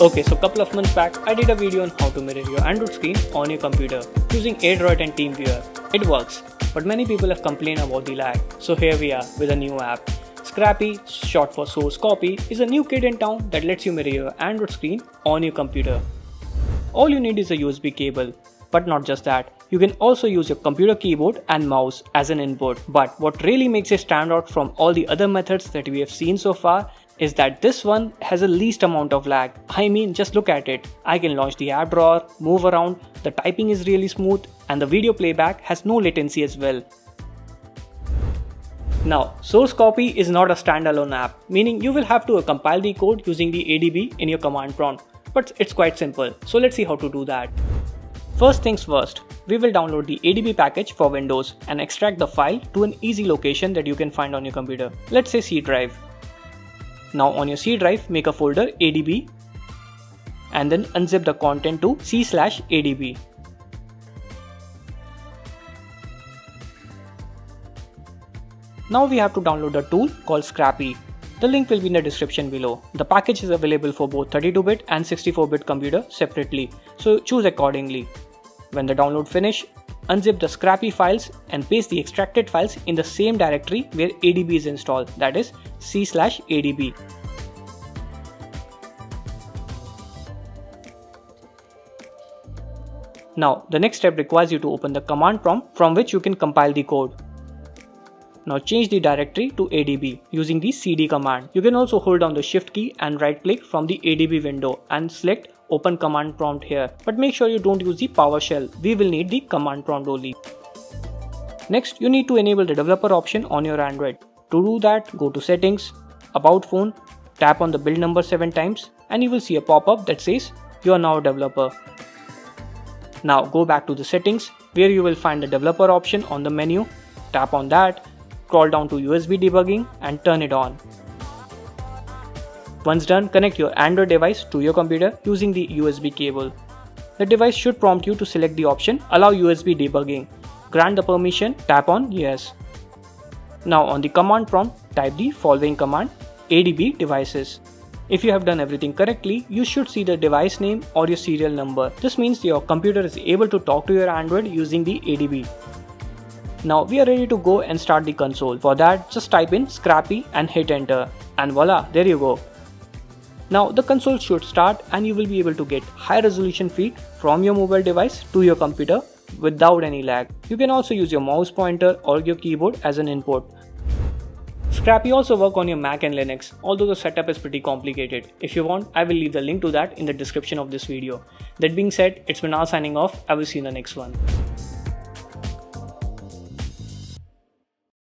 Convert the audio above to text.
Okay, so a couple of months back, I did a video on how to mirror your Android screen on your computer using Android and TeamViewer. It works, but many people have complained about the lag. So here we are with a new app. Scrcpy, short for Source Copy, is a new kid in town that lets you mirror your Android screen on your computer. All you need is a USB cable, but not just that. You can also use your computer keyboard and mouse as an input. But what really makes it stand out from all the other methods that we have seen so far is that this one has the least amount of lag. I mean, just look at it. I can launch the app drawer, move around, the typing is really smooth, and the video playback has no latency as well. Now, Scrcpy is not a standalone app, meaning you will have to compile the code using the ADB in your command prompt. But it's quite simple, so let's see how to do that. First things first, we will download the ADB package for Windows and extract the file to an easy location that you can find on your computer. Let's say C drive. Now on your C drive, make a folder ADB and then unzip the content to C/ADB. Now we have to download a tool called Scrcpy. The link will be in the description below. The package is available for both 32-bit and 64-bit computer separately, so choose accordingly. When the download finish, unzip the Scrcpy files and paste the extracted files in the same directory where ADB is installed, that is C/ADB. Now the next step requires you to open the command prompt from which you can compile the code. Now change the directory to ADB using the CD command. You can also hold down the Shift key and right click from the ADB window and select Open Command Prompt here. But make sure you don't use the PowerShell. We will need the command prompt only. Next, you need to enable the developer option on your Android. To do that, go to Settings, About Phone, tap on the build number 7 times and you will see a pop-up that says you are now a developer. Now go back to the settings where you will find the developer option on the menu. Tap on that. Scroll down to USB debugging and turn it on. Once done, connect your Android device to your computer using the USB cable. The device should prompt you to select the option Allow USB debugging. Grant the permission, tap on Yes. Now on the command prompt, type the following command ADB devices. If you have done everything correctly, you should see the device name or your serial number. This means your computer is able to talk to your Android using the ADB. Now we are ready to go and start the console. For that, just type in Scrcpy and hit enter. And voila, there you go. Now the console should start and you will be able to get high resolution feed from your mobile device to your computer without any lag. You can also use your mouse pointer or your keyboard as an input. Scrcpy also works on your Mac and Linux, although the setup is pretty complicated. If you want, I will leave the link to that in the description of this video. That being said, it's Vinay signing off. I will see you in the next one.